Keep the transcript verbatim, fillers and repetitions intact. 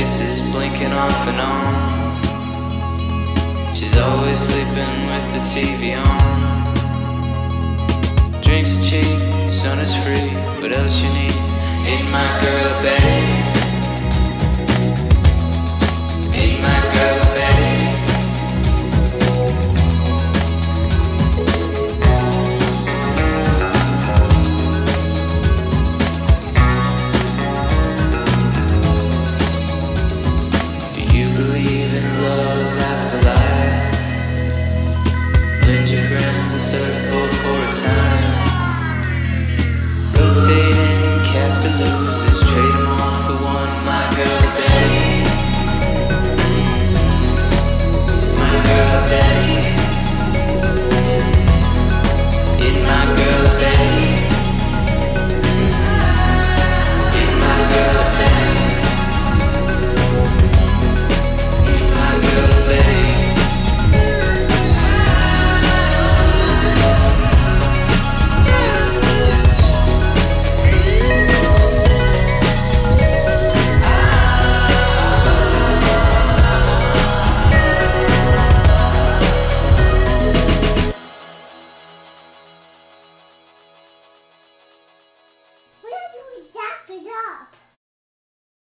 faces blinking off and on. She's always sleeping with the T V on. Drinks cheap, sun is free, what else you need? Ain't my girl, babe.